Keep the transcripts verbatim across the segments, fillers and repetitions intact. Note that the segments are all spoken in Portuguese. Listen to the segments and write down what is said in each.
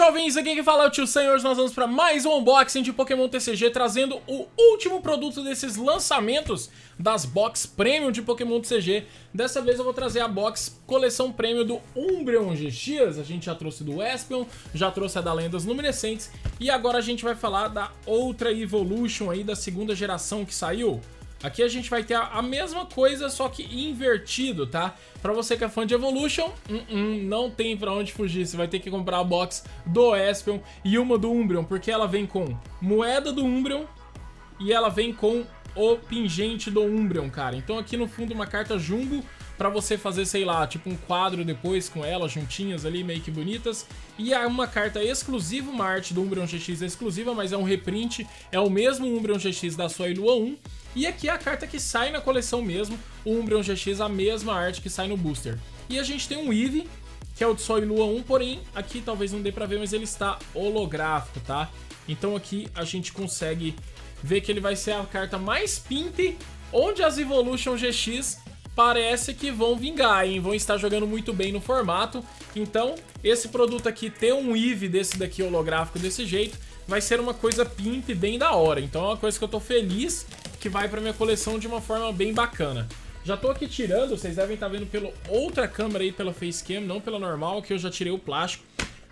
jovens, aqui que fala o Tio Sam, hoje nós vamos para mais um unboxing de Pokémon T C G, trazendo o último produto desses lançamentos das Box Premium de Pokémon T C G. Dessa vez eu vou trazer a Box Coleção Premium do Umbreon G X, a gente já trouxe do Espeon, já trouxe a da Lendas Luminescentes, e agora a gente vai falar da outra Evolution aí, da segunda geração que saiu. Aqui a gente vai ter a mesma coisa, só que invertido, tá? Pra você que é fã de Evolution, uh-uh, não tem pra onde fugir. Você vai ter que comprar a box do Espeon e uma do Umbreon, porque ela vem com moeda do Umbreon e ela vem com o pingente do Umbreon, cara. Então aqui no fundo uma carta jumbo pra você fazer, sei lá, tipo um quadro depois com ela, juntinhas ali, meio que bonitas. E é uma carta exclusiva, uma arte do Umbreon G X exclusiva, mas é um reprint, é o mesmo Umbreon G X da Sol e Lua um. E aqui é a carta que sai na coleção mesmo, o Umbreon G X, a mesma arte que sai no booster. E a gente tem um Eevee, que é o de Sol e Lua um, porém, aqui talvez não dê pra ver, mas ele está holográfico, tá? Então aqui a gente consegue ver que ele vai ser a carta mais pinte, onde as Evolution G X parece que vão vingar, hein? Vão estar jogando muito bem no formato. Então, esse produto aqui, ter um Eevee desse daqui holográfico desse jeito, vai ser uma coisa pimp bem da hora. Então é uma coisa que eu tô feliz que vai pra minha coleção de uma forma bem bacana. Já tô aqui tirando, vocês devem estar vendo pela outra câmera aí, pela facecam, não pela normal, que eu já tirei o plástico.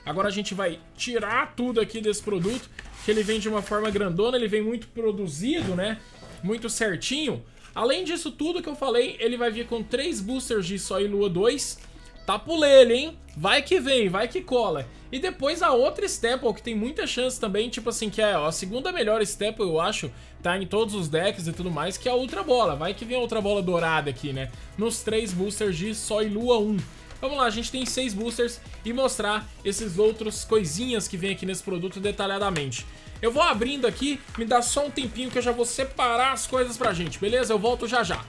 Agora a gente vai tirar tudo aqui desse produto, que ele vem de uma forma grandona, ele vem muito produzido, né? Muito certinho. Além disso tudo que eu falei, ele vai vir com três boosters de Sol e Lua dois. Tapu Lele, hein? Vai que vem, vai que cola. E depois a outra Staple, que tem muita chance também, tipo assim, que é a segunda melhor Staple, eu acho, tá em todos os decks e tudo mais, que é a Ultra Bola. Vai que vem a Ultra Bola dourada aqui, né? Nos três boosters de Sol e Lua um. Vamos lá, a gente tem seis boosters e mostrar esses outros coisinhas que vem aqui nesse produto detalhadamente. Eu vou abrindo aqui, me dá só um tempinho que eu já vou separar as coisas pra gente, beleza? Eu volto já já.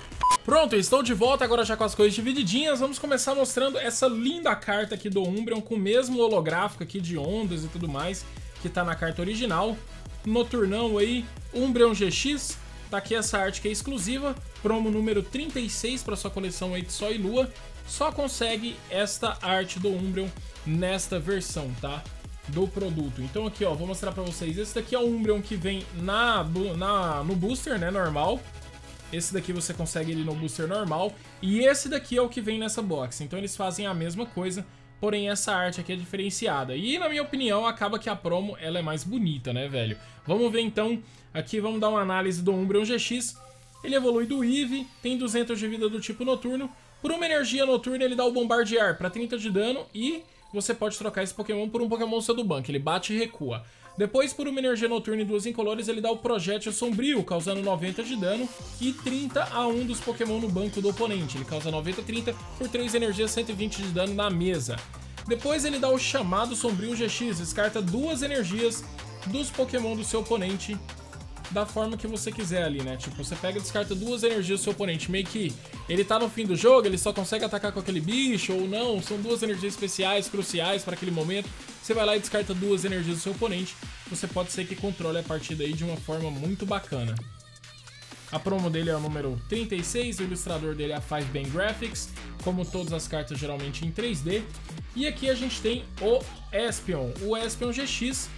Pronto, estou de volta agora já com as coisas divididinhas. Vamos começar mostrando essa linda carta aqui do Umbreon, com o mesmo holográfico aqui de ondas e tudo mais, que tá na carta original. Noturnão aí, Umbreon G X. Tá aqui essa arte que é exclusiva, promo número trinta e seis para sua coleção aí de Sol e Lua. Só consegue esta arte do Umbreon nesta versão, tá? Do produto. Então aqui, ó, vou mostrar pra vocês. Esse daqui é o Umbreon que vem na, na, no booster, né, normal. Esse daqui você consegue ele no booster normal. E esse daqui é o que vem nessa box. Então eles fazem a mesma coisa, porém essa arte aqui é diferenciada. E na minha opinião, acaba que a promo ela é mais bonita, né, velho? Vamos ver então, aqui vamos dar uma análise do Umbreon G X. Ele evolui do Eevee, tem duzentos de vida do tipo noturno. Por uma energia noturna ele dá o bombardear para trinta de dano e você pode trocar esse Pokémon por um Pokémon seu do banco. Ele bate e recua. Depois, por uma energia noturna e duas incolores, ele dá o projétil sombrio, causando noventa de dano e trinta a um dos Pokémon no banco do oponente. Ele causa noventa, trinta por três energias, cento e vinte de dano na mesa. Depois ele dá o chamado sombrio G X, descarta duas energias dos Pokémon do seu oponente da forma que você quiser ali, né? Tipo, você pega e descarta duas energias do seu oponente, meio que ele tá no fim do jogo, ele só consegue atacar com aquele bicho ou não, são duas energias especiais, cruciais para aquele momento. Você vai lá e descarta duas energias do seu oponente, você pode ser que controle a partida aí de uma forma muito bacana. A promo dele é o número trinta e seis, o ilustrador dele é a Five Bang Graphics, como todas as cartas geralmente em três D. E aqui a gente tem o Espeon, o Espeon G X,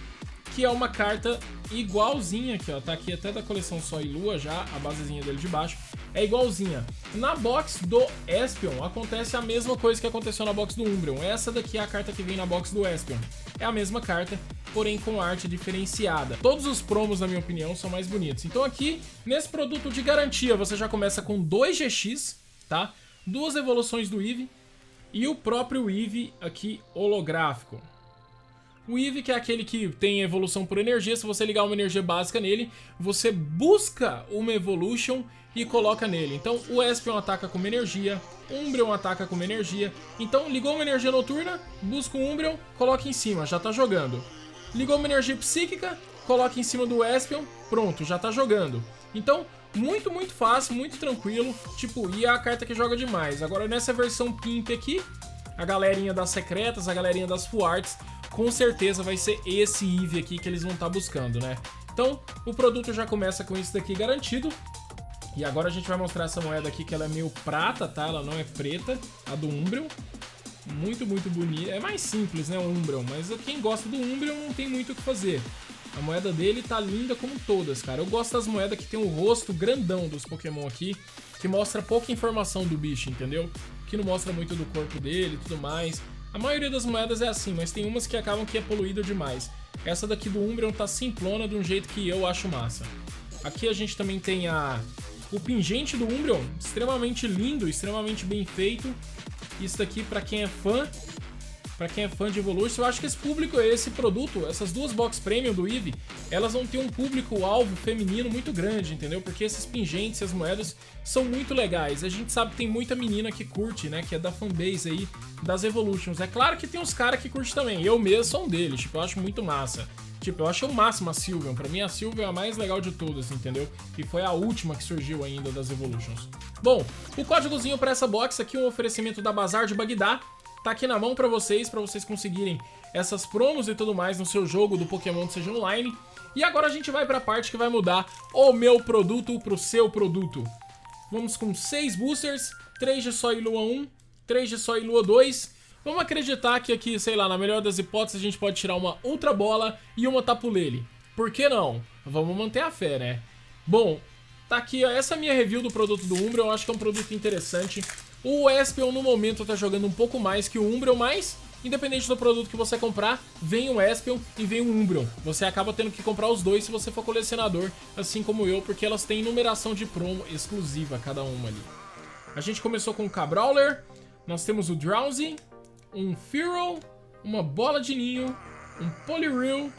que é uma carta igualzinha aqui, ó, tá aqui até da coleção Sol e Lua já, a basezinha dele de baixo, é igualzinha. Na box do Espeon acontece a mesma coisa que aconteceu na box do Umbreon, essa daqui é a carta que vem na box do Espeon, é a mesma carta, porém com arte diferenciada. Todos os promos, na minha opinião, são mais bonitos. Então aqui, nesse produto de garantia, você já começa com dois G X, tá? Duas evoluções do Eevee e o próprio Eevee aqui holográfico. O Eevee, que é aquele que tem evolução por energia, se você ligar uma energia básica nele, você busca uma evolution e coloca nele. Então o Espeon ataca com uma energia, o Umbreon ataca com uma energia. Então ligou uma energia noturna, busca um Umbreon, coloca em cima, já tá jogando. Ligou uma energia psíquica, coloca em cima do Espeon, pronto, já tá jogando. Então, muito, muito fácil, muito tranquilo, tipo, e é a carta que joga demais. Agora nessa versão pimp aqui, a galerinha das secretas, a galerinha das full arts, com certeza vai ser esse Eevee aqui que eles vão estar buscando, né? Então, o produto já começa com isso daqui garantido. E agora a gente vai mostrar essa moeda aqui, que ela é meio prata, tá? Ela não é preta, a do Umbreon. muito, muito bonito. É mais simples, né, o Umbreon, mas quem gosta do Umbreon não tem muito o que fazer. A moeda dele tá linda como todas, cara. Eu gosto das moedas que tem o rosto grandão dos Pokémon aqui, que mostra pouca informação do bicho, entendeu? Que não mostra muito do corpo dele e tudo mais. A maioria das moedas é assim, mas tem umas que acabam que é poluído demais. Essa daqui do Umbreon tá simplona de um jeito que eu acho massa. Aqui a gente também tem a... o pingente do Umbreon, extremamente lindo, extremamente bem feito. Isso daqui pra quem é fã... Pra quem é fã de Evolution, eu acho que esse público, esse produto, essas duas box premium do Eevee, elas vão ter um público-alvo feminino muito grande, entendeu? Porque esses pingentes e as moedas são muito legais. A gente sabe que tem muita menina que curte, né? Que é da fanbase aí das Evolutions. É claro que tem uns caras que curtem também. Eu mesmo sou um deles, tipo, eu acho muito massa. Tipo, eu acho o máximo a Sylveon. Pra mim, a Sylveon é a mais legal de todas, entendeu? E foi a última que surgiu ainda das Evolutions. Bom, o códigozinho pra essa box aqui é um oferecimento da Bazar de Bagdá. Tá aqui na mão pra vocês, pra vocês conseguirem essas promos e tudo mais no seu jogo do Pokémon T C G Online. E agora a gente vai pra parte que vai mudar o meu produto pro seu produto. Vamos com seis boosters, três de Sol e Lua um, três de Sol e Lua dois. Vamos acreditar que aqui, sei lá, na melhor das hipóteses a gente pode tirar uma Ultra Bola e uma Tapu Lele. Por que não? Vamos manter a fé, né? Bom, tá aqui ó, essa minha review do produto do Umbreon, eu acho que é um produto interessante. O Espeon no momento tá jogando um pouco mais que o Umbreon, mas independente do produto que você comprar, vem o Espeon e vem o Umbreon. Você acaba tendo que comprar os dois se você for colecionador, assim como eu, porque elas têm numeração de promo exclusiva, cada uma ali. A gente começou com o Cabrawler, nós temos o Drowsy, um Fearow, uma Bola de Ninho, um Poliwrath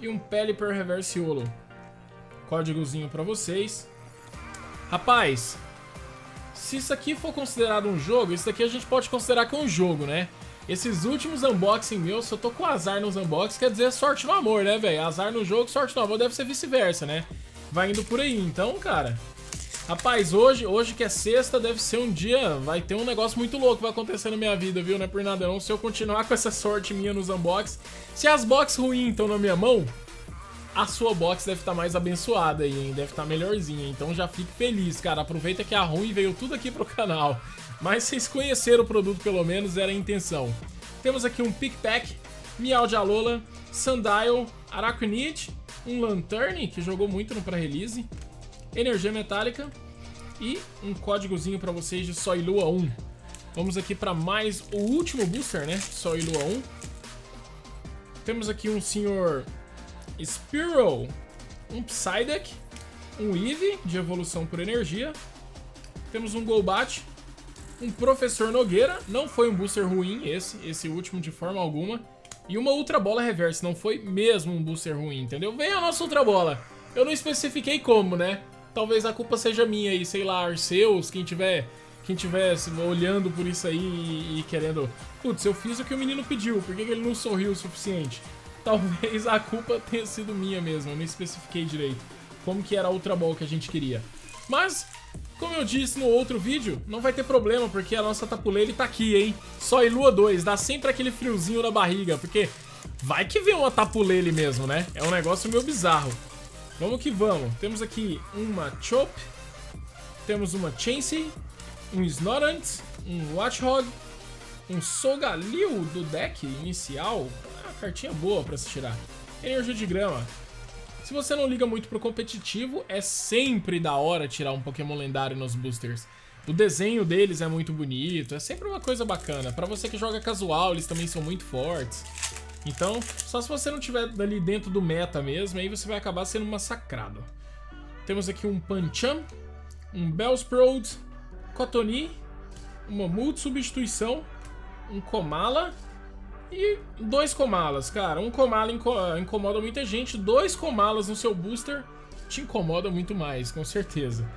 e um Pelipper Reversiolo. Códigozinho pra vocês. Rapaz... se isso aqui for considerado um jogo, isso daqui a gente pode considerar que é um jogo, né? Esses últimos unboxing meus, se eu tô com azar nos unboxings, quer dizer sorte no amor, né, velho? Azar no jogo, sorte no amor, deve ser vice-versa, né? Vai indo por aí, então, cara... Rapaz, hoje, hoje que é sexta, deve ser um dia... vai ter um negócio muito louco que vai acontecer na minha vida, viu? Não é por nada não, se eu continuar com essa sorte minha nos unboxings... Se as boxes ruins estão na minha mão... a sua box deve estar mais abençoada aí, hein? Deve estar melhorzinha, então já fique feliz, cara. Aproveita que a ruim veio tudo aqui pro canal. Mas vocês conheceram o produto, pelo menos, era a intenção. Temos aqui um Pickpack, Miau de Alola, Sundial, Aracunite, um Lanterne, que jogou muito no pré-release, energia metálica e um códigozinho pra vocês de Sol e Lua um. Vamos aqui pra mais o último booster, né? Sol e Lua um. Temos aqui um senhor... Spearow, um Psyduck, um Eevee de evolução por energia. Temos um Golbat, um Professor Nogueira. Não foi um booster ruim esse, esse último de forma alguma. E uma Ultra Bola Reverse, não foi mesmo um booster ruim, entendeu? Vem a nossa Ultra Bola. Eu não especifiquei como, né? Talvez a culpa seja minha aí, sei lá, Arceus, quem tiver... quem estivesse olhando por isso aí e, e querendo... putz, eu fiz o que o menino pediu, por que, que ele não sorriu o suficiente? Talvez a culpa tenha sido minha mesmo, eu não especifiquei direito como que era a Ultra Ball que a gente queria. Mas, como eu disse no outro vídeo, não vai ter problema, porque a nossa Tapu Lele tá aqui, hein? Sol e Lua dois, dá sempre aquele friozinho na barriga, porque vai que vem uma Tapu Lele mesmo, né? É um negócio meio bizarro. Vamos que vamos. Temos aqui uma Chop, temos uma Chancy, um Snorant, um Watchhog, um Sogalil do deck inicial... cartinha boa pra se tirar. Energia de grama. Se você não liga muito pro competitivo, é sempre da hora tirar um Pokémon lendário nos boosters. O desenho deles é muito bonito, é sempre uma coisa bacana. Pra você que joga casual, eles também são muito fortes. Então, só se você não tiver ali dentro do meta mesmo, aí você vai acabar sendo massacrado. Temos aqui um Pancham, um Bellsproud, Kotoni, uma multi-substituição, um Komala... e dois Komalas, cara. Um Komala incomoda muita gente. Dois Komalas no seu booster te incomoda muito mais, com certeza.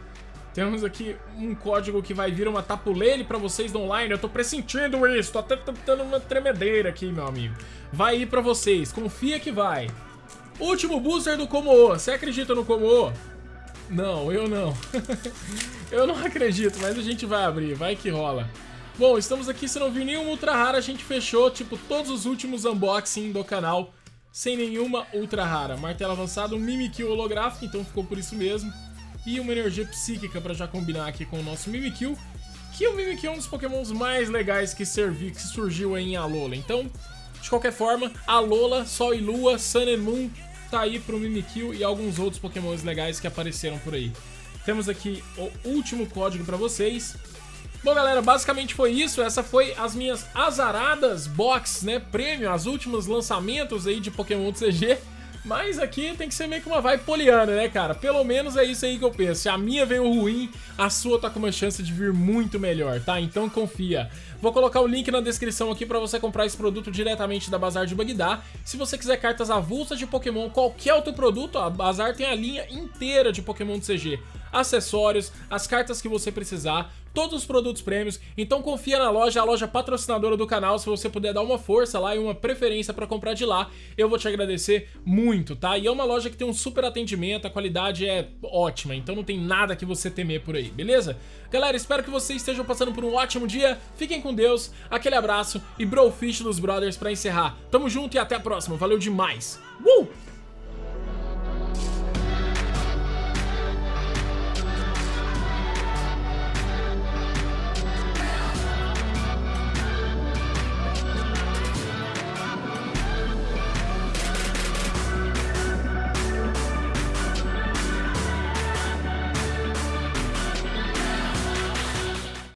Temos aqui um código que vai vir uma Tapu Lele pra vocês do online. Eu tô pressentindo isso. Tô até tentando uma tremedeira aqui, meu amigo. Vai ir pra vocês. Confia que vai. Último booster do Komo-O. Você acredita no Komo-O? Não, eu não. Eu não acredito, mas a gente vai abrir. Vai que rola. Bom, estamos aqui, se não viu nenhuma ultra rara, a gente fechou, tipo, todos os últimos unboxing do canal, sem nenhuma ultra rara. Martelo avançado, um Mimikyu holográfico, então ficou por isso mesmo. E uma energia psíquica pra já combinar aqui com o nosso Mimikyu. que o Mimikyu é um dos pokémons mais legais que, servi, que surgiu aí em Alola. Então, de qualquer forma, Alola, Sol e Lua, Sun and Moon, tá aí pro Mimikyu e alguns outros pokémons legais que apareceram por aí. Temos aqui o último código pra vocês. Bom, galera, basicamente foi isso. Essa foi as minhas azaradas box, né, prêmio, as últimas lançamentos aí de Pokémon T C G. Mas aqui tem que ser meio que uma vibe poliana, né, cara? Pelo menos é isso aí que eu penso. Se a minha veio ruim, a sua tá com uma chance de vir muito melhor, tá? Então confia. Vou colocar o link na descrição aqui pra você comprar esse produto diretamente da Bazar de Bagdá. Se você quiser cartas avulsas de Pokémon, qualquer outro produto, a Bazar tem a linha inteira de Pokémon T C G. Acessórios, as cartas que você precisar, todos os produtos prêmios. Então confia na loja, a loja patrocinadora do canal. Se você puder dar uma força lá e uma preferência pra comprar de lá, eu vou te agradecer muito, tá? E é uma loja que tem um super atendimento, a qualidade é ótima, então não tem nada que você temer por aí, beleza? Galera, espero que vocês estejam passando por um ótimo dia. Fiquem com Deus, aquele abraço e Brofish dos Brothers pra encerrar. Tamo junto e até a próxima, valeu demais! Uh!